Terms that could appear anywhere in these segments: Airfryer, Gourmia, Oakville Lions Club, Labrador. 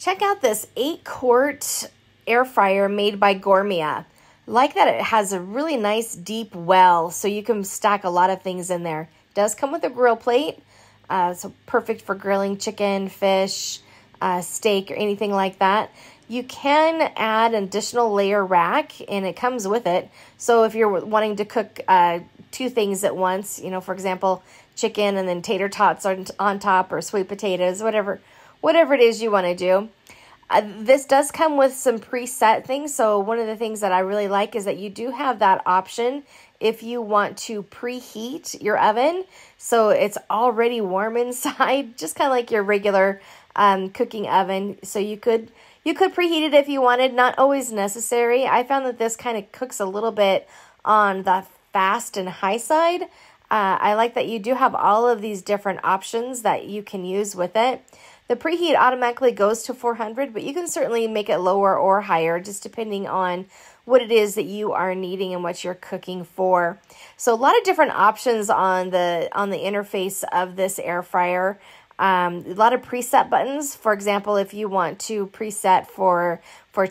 Check out this 8-quart air fryer made by Gourmia. Like that it has a really nice deep well, so you can stack a lot of things in there. It does come with a grill plate, so perfect for grilling chicken, fish, steak, or anything like that. You can add an additional layer rack, and it comes with it. So if you're wanting to cook two things at once, you know, for example, chicken and then tater tots on top, or sweet potatoes, whatever it is you want to do. This does come with some preset things, so one of the things that I really like is that you do have that option if you want to preheat your oven so it's already warm inside, just kind of like your regular cooking oven. So you could preheat it if you wanted, not always necessary. I found that this kind of cooks a little bit on the fast and high side. I like that you do have all of these different options that you can use with it. The preheat automatically goes to 400, but you can certainly make it lower or higher, just depending on what it is that you are needing and what you're cooking for. So a lot of different options on the interface of this air fryer. A lot of preset buttons. For example, if you want to preset for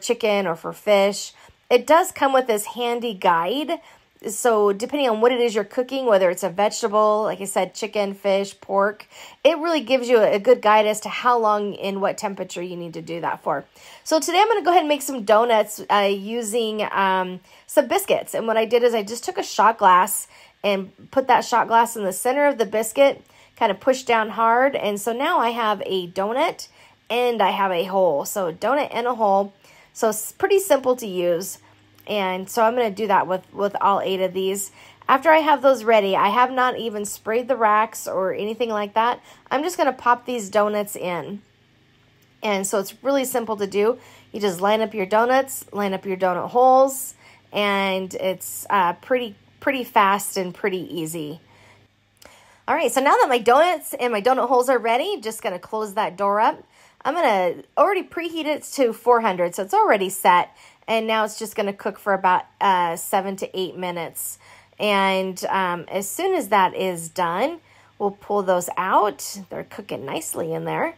chicken or for fish, it does come with this handy guide. So depending on what it is you're cooking, whether it's a vegetable, like I said, chicken, fish, pork, it really gives you a good guide as to how long and what temperature you need to do that for. So today I'm going to go ahead and make some donuts using some biscuits. And what I did is I just took a shot glass and put that shot glass in the center of the biscuit, kind of pushed down hard. And so now I have a donut and I have a hole. So a donut and a hole. So it's pretty simple to use. And so I'm going to do that with all 8 of these. After I have those ready, I have not even sprayed the racks or anything like that. I'm just going to pop these donuts in. And so it's really simple to do. You just line up your donuts, line up your donut holes, and it's pretty fast and pretty easy. All right, so now that my donuts and my donut holes are ready, just going to close that door up. I'm going to already preheat it to 400, so it's already set. And now it's just going to cook for about 7 to 8 minutes. And as soon as that is done, we'll pull those out. They're cooking nicely in there.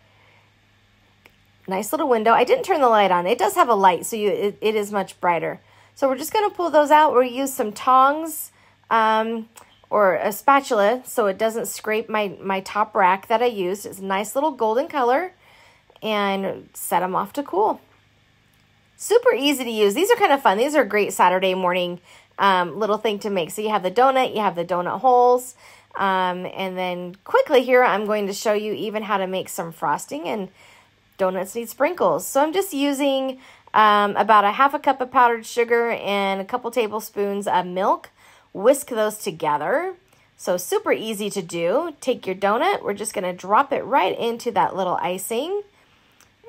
Nice little window. I didn't turn the light on. It does have a light, so it is much brighter. So we're just going to pull those out. We'll use some tongs or a spatula so it doesn't scrape my top rack that I used. It's a nice little golden color, and set them off to cool. Super easy to use. These are kind of fun. These are a great Saturday morning little thing to make. So you have the donut, you have the donut holes, and then quickly here I'm going to show you even how to make some frosting, and donuts need sprinkles. So I'm just using about a half a cup of powdered sugar and a couple tablespoons of milk. Whisk those together. So super easy to do. Take your donut. We're just going to drop it right into that little icing.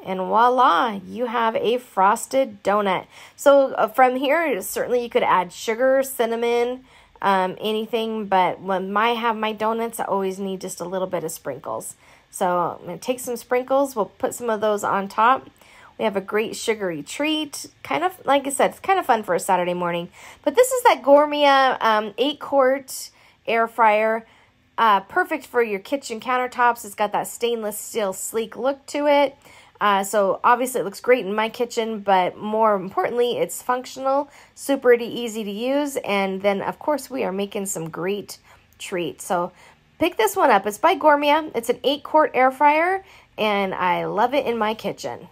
And voila, you have a frosted donut. So from here, certainly you could add sugar, cinnamon, anything. But when I have my donuts, I always need just a little bit of sprinkles. So I'm going to take some sprinkles. We'll put some of those on top. We have a great sugary treat. Kind of, like I said, it's kind of fun for a Saturday morning. But this is that Gourmia 8-quart air fryer. Perfect for your kitchen countertops. It's got that stainless steel sleek look to it. So obviously it looks great in my kitchen, but more importantly, it's functional, super easy to use. And then of course we are making some great treats. So pick this one up. It's by Gourmia. It's an 8-quart air fryer, and I love it in my kitchen.